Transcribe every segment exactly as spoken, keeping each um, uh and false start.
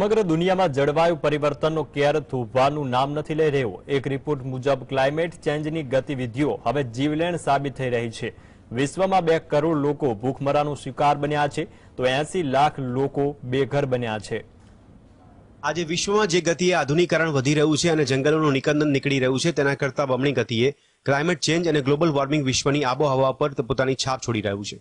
સમગ્ર દુનિયામાં જળવાયુ પરિવર્તનનો કેર થૂંપવાનું નામ નથી લઈ રહ્યો. એક રિપોર્ટ મુજબ ક્લાઇમેટ ચેન્જની ગતિવિધિઓ હવે જીવલેણ સાબિત થઈ રહી છે. વિશ્વમાં બે કરોડ લોકો ભૂખમરાનો શિકાર બન્યા છે તો એંસી લાખ લોકો બેઘર બન્યા છે. આજે વિશ્વમાં જે ગતિએ આધુનિકરણ વધી રહ્યું છે અને જંગલોનું નિકંદન નીકળી રહ્યું છે તેના કરતાં બમણી ગતિએ ક્લાઇમેટ ચેન્જ અને ગ્લોબલ વોર્મિંગ વિશ્વની આબોહવા પર પોતાની છાપ છોડી રહ્યું છે.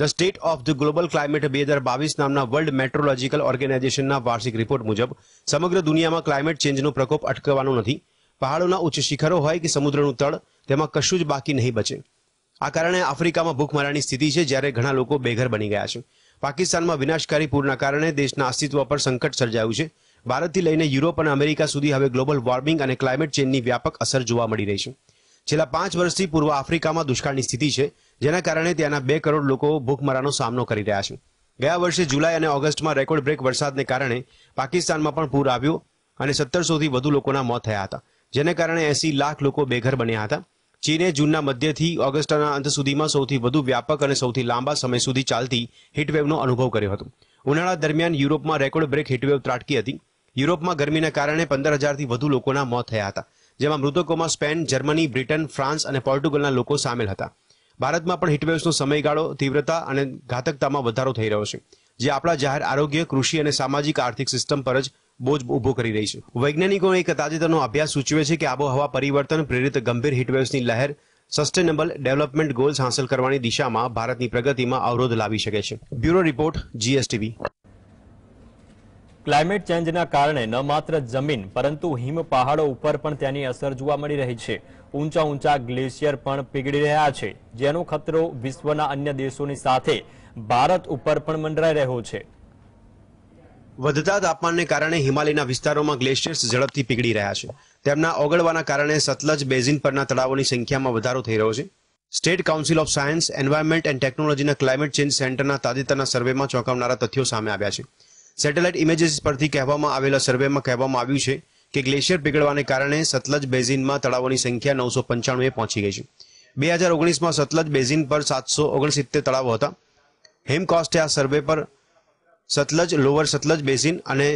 The state of the global climate બે હજાર બાવીસ નામના વર્લ્ડ મેટ્રોલોજીકલ ઓર્ગેનાઇઝેશનના વાર્ષિક રિપોર્ટ મુજબ સમગ્ર દુનિયામાં ક્લાઇમેટ ચેન્જનો પ્રકોપ અટકવાનો નથી. પહાડોના ઉચ્ચ શિખરો હોય કે સમુદ્રનું તળ, તેમાં કશું જ બાકી નહીં બચે. આ કારણે આફ્રિકામાં ભૂખમરાની સ્થિતિ છે, જ્યારે ઘણા લોકો બેઘર બની ગયા છે. પાકિસ્તાનમાં વિનાશકારી પૂરના કારણે દેશના અસ્તિત્વ પર સંકટ સર્જાયું છે. ભારતથી લઈને યુરોપ અને અમેરિકા સુધી હવે ગ્લોબલ વોર્મિંગ અને ક્લાઇમેટ ચેન્જની વ્યાપક અસર જોવા મળી રહી છે. છેલ્લા પાંચ વર્ષથી પૂર્વ આફ્રિકામાં દુષ્કાળની સ્થિતિ છે, જેના કારણે ત્યાંના બે કરોડ લોકો ભૂખમરાનો સામનો કરી રહ્યા છે. ગયા વર્ષે જુલાઈ અને ઓગસ્ટમાં રેકોર્ડ બ્રેક વરસાદને કારણે પાકિસ્તાનમાં પણ પૂર આવ્યું અને સત્તરસોથી વધુ લોકોના મોત થયા હતા, જેને કારણે એંસી લાખ લોકો બેઘર બન્યા હતા. ચીને જૂનના મધ્યથી ઓગસ્ટના અંત સુધીમાં સૌથી વધુ વ્યાપક અને સૌથી લાંબા સમય સુધી ચાલતી હીટવેવનો અનુભવ કર્યો હતો. ઉનાળા દરમિયાન યુરોપમાં રેકોર્ડ બ્રેક હીટવેવ ત્રાટકી હતી. યુરોપમાં ગરમીના કારણે પંદર હજારથી વધુ લોકોના મોત થયા હતા, જેમાં મૃતકોમાં સ્પેન, જર્મની, બ્રિટન, ફ્રાન્સ અને પોર્ટુગલના લોકો સામેલ હતા. ભારતમાં પણ હીટવેવ્સનો સમયગાળો, તીવ્રતા અને ઘાતકતામાં વધારો થઈ રહ્યો છે, જે આપણા જાહેર આરોગ્ય, કૃષિ અને સામાજિક આર્થિક સિસ્ટમ પર જ બોજ ઉભો કરી રહી છે. વૈજ્ઞાનિકોનો એક તાજેતરનો અભ્યાસ સૂચવે છે કે આબોહવા પરિવર્તન પ્રેરિત ગંભીર હીટવેવ્સની લહેર સસ્ટેનેબલ ડેવલપમેન્ટ ગોલ્સ હાંસલ કરવાની દિશામાં ભારતની પ્રગતિમાં અવરોધ લાવી શકે છે. Bureau report, GSTV. ક્લાઇમેટ ચેન્જના કારણે ન માત્ર જમીન પરંતુ હિમ પહાડો ઉપર પણ તેની અસર જોવા મળી રહી છે. ઊંચા ઊંચા ગ્લેશિયર પણ પીગળી રહ્યા છે, જેનો ખતરો વિશ્વના અન્ય દેશોની સાથે ભારત ઉપર પણ મંડરાઈ રહ્યો છે. વધતા તાપમાનને કારણે હિમાલયના વિસ્તારોમાં ગ્લેશિયર્સ ઝડપથી પીગળી રહ્યા છે. તેમના ઓગળવાના કારણે સતલજ બેઝિન પરના તળાવોની સંખ્યામાં વધારો થઈ રહ્યો છે. State council of science, environment and ટેકનોલોજીના ક્લાઇમેટ ચેન્જ સેન્ટરના તાજેતરના સર્વેમાં ચોંકાવનારા તથ્યો સામે આવ્યા છે. સેટેલાઇટ ઇમેજીસ પરથી કહેવામાં આવેલા સર્વેમાં કહેવામાં આવ્યું છે કે ગ્લેશિયર પીગળવાને કારણે સતલજ બેઝિનમાં તળાવોની સંખ્યા નવસો પંચાણુંએ પહોંચી ગઈ છે. બે હજાર ઓગણીસમાં સતલજ બેઝિન પર સાતસો ઓગણસિત્તેર તળાવો હતા. હેમકોસ્ટે આ સર્વે પર સતલજ, લોઅર સતલજ બેઝિન અને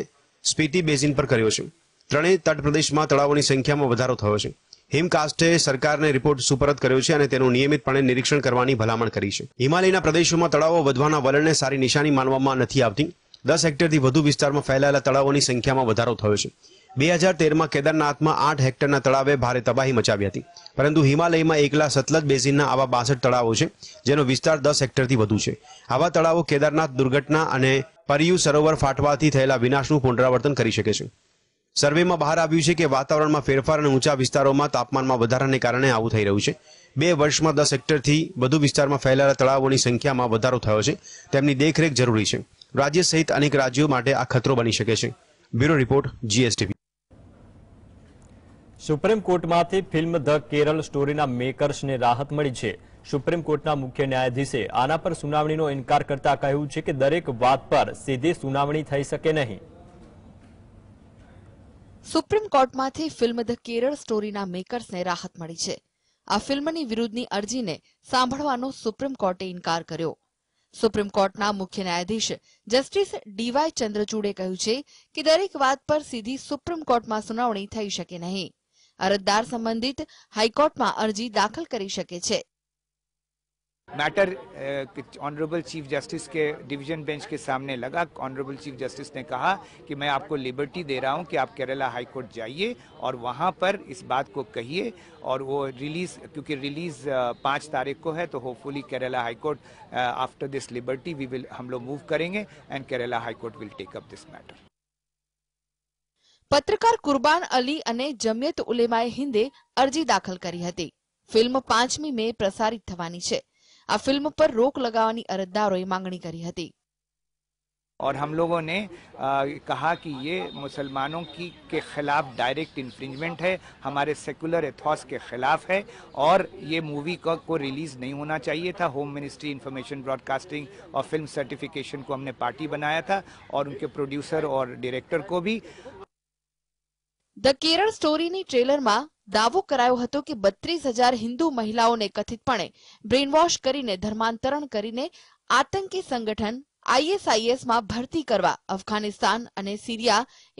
સ્પીતિ બેઝિન પર કર્યો છે. ત્રણેય તટપ્રદેશમાં તળાવોની સંખ્યામાં વધારો થયો છે. હિમકાસ્ટે સરકારને રિપોર્ટ સુપરત કર્યો છે અને તેનું નિયમિતપણે નિરીક્ષણ કરવાની ભલામણ કરી છે. હિમાલયના પ્રદેશોમાં તળાવો વધવાના વલણને સારી નિશાની માનવામાં નથી આવતી. દસ હેક્ટરથી વધુ વિસ્તારમાં ફેલાયેલા તળાવોની સંખ્યામાં વધારો થયો છે. બે હજાર તેરમાં કેદારનાથમાં આઠ હેક્ટરના તળાવે ભારે તબાહી મચાવી હતી, પરંતુ હિમાલયમાં એકલા સતલજ બેઝિનના આવા બાસઠ તળાવો છે, જેનો વિસ્તાર દસ હેક્ટરથી વધુ છે. આવા તળાવો કેદારનાથ દુર્ઘટના અને પરિયુ સરોવર ફાટવાથી થયેલા વિનાશનું પુનરાવર્તન કરી શકે છે. સર્વેમાં બહાર આવ્યું છે કે વાતાવરણમાં ફેરફાર અને ઊંચા વિસ્તારોમાં તાપમાનમાં વધારાને કારણે આવું થઈ રહ્યું છે. બે વર્ષમાં દસ હેક્ટરથી વધુ વિસ્તારમાં ફેલાયેલા તળાવોની સંખ્યામાં વધારો થયો છે. તેમની દેખરેખ જરૂરી છે. રાજ્ય સહિત અનેક રાજ્યો માટે આ ખતરો બની શકે છે. Bureau report, GSTV. સુપ્રીમ કોર્ટમાંથી ફિલ્મ ધ કેરલ સ્ટોરીના મેકર્સને રાહત મળી છે. સુપ્રીમ કોર્ટના મુખ્ય ન્યાયાધીશે આના પર સુનાવણીનો ઇનકાર કરતા કહ્યું છે કે દરેક વાત પર સીધી સુનાવણી થઈ શકે નહીં. સુપ્રીમ કોર્ટમાંથી ફિલ્મ ધ કેરળ સ્ટોરીના મેકર્સને રાહત મળી છે. આ ફિલ્મની વિરુદ્ધની અરજીને સાંભળવાનો સુપ્રીમ કોર્ટે ઇનકાર કર્યો. સુપ્રીમ કોર્ટના મુખ્ય ન્યાયાધીશ જસ્ટિસ ડીવાય ચંદ્રચૂડે કહ્યું છે કે દરેક વાત પર સીધી સુપ્રીમ કોર્ટમાં સુનાવણી થઈ શકે નહીં. અરજદાર સંબંધિત હાઈકોર્ટમાં અરજી દાખલ કરી શકે છે. मैटर ऑनरेबल चीफ जस्टिस के डिवीजन बेंच के सामने लगा. ऑनरेबल चीफ जस्टिस ने कहा कि मैं आपको लिबर्टी दे रहा हूं कि आप केरला हाई कोर्ट जाइए और वहां पर इस बात को कहिए और वो रिलीज, क्योंकि रिलीज पाँच तारीख को है, तो hopefully Kerala high court after this liberty we will हम लोग मूव करेंगे and Kerala high court will take up this matter. पत्रकार कुर्बान अली अने जमियत उलेमाए हिंदे अरजी दाखल करी हती. फिल्म पांचमी मे प्रसारित थवानी छे. आ फिल्म पर रोक लगावानी अरजदारोए मांगणी करी हती. और हम लोगों ने आ, कहा कि ये मुसलमानों की के खिलाफ डायरेक्ट इन्फ्रिंजमेंट है, हमारे सेकुलर एथॉस के खिलाफ है और ये मूवी को, को रिलीज नहीं होना चाहिए था. होम मिनिस्ट्री, इंफॉर्मेशन ब्रॉडकास्टिंग और फिल्म सर्टिफिकेशन को हमने पार्टी बनाया था और उनके प्रोड्यूसर और डायरेक्टर को भी. द केरल स्टोरी नी ट्रेलर में दावो करायो हतो कि बत्रीस हजार हिंदू महिलाओं ने कथितपणे ब्रेनवॉश करीने धर्मांतरण करीने आतंकी संगठन આઈએસઆઈએસ માં ભરતી કરવા અફઘાનિસ્તાન અને સિરિયા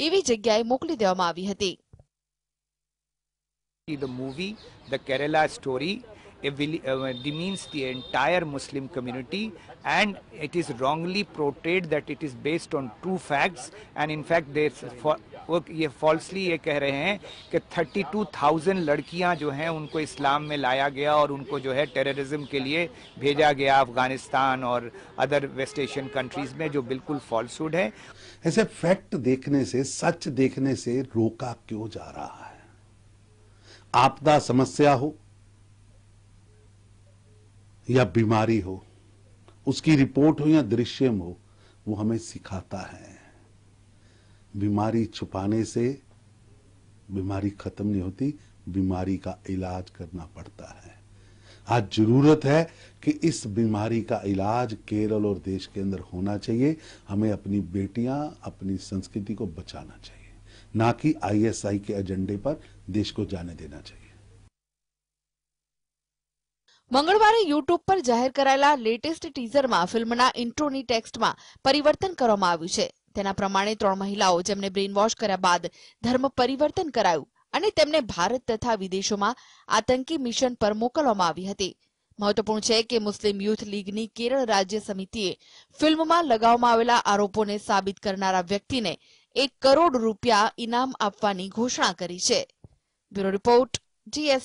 એવી જગ્યાએ મોકલી દેવામાં આવી હતી. The movie The Kerala Story demeans the entire Muslim community and it is wrongly portrayed that it is based on true facts and in fact they वो ये फॉल्सली ये कह रहे हैं कि थर्टी टू थाउज़ेंड लड़कियां जो हैं उनको इस्लाम में लाया गया और उनको जो है टेररिज्म के लिए भेजा गया अफगानिस्तान और अदर वेस्ट एशियन कंट्रीज में, जो बिल्कुल फॉल्सहुड है. ऐसे फैक्ट देखने से, सच देखने से रोका क्यों जा रहा है? आपदा समस्या हो या बीमारी हो, उसकी रिपोर्ट हो या दृश्यम हो, वो हमें सिखाता है बीमारी छुपाने से बीमारी खत्म नहीं होती, बीमारी का इलाज करना पड़ता है. आज जरूरत है कि इस बीमारी का इलाज केरल और देश के अंदर होना चाहिए. हमें अपनी बेटियां, अपनी संस्कृति को बचाना चाहिए, ना कि आईएसआई के एजेंडे पर देश को जाने देना चाहिए. मंगलवारे यूट्यूब पर जाहिर करायेला लेटेस्ट टीजर में फिल्म ना इंट्रो नी टेक्स्ट में परिवर्तन करवामां आव्युं छे. તેના પ્રમાણે ત્રણ મહિલાઓ જેમને બ્રેઇનવોશ કર્યા બાદ ધર્મ પરિવર્તન કરાયું અને તેમને ભારત તથા વિદેશોમાં આતંકી મિશન પર મોકલવામાં આવી હતી. મહત્વપૂર્ણ છે કે મુસ્લિમ યુથ લીગની કેરળ રાજ્ય સમિતિએ ફિલ્મમાં લગાવવામાં આવેલા આરોપોને સાબિત કરનારા વ્યક્તિને એક કરોડ રૂપિયા ઇનામ આપવાની ઘોષણા કરી છે. Bureau report, GS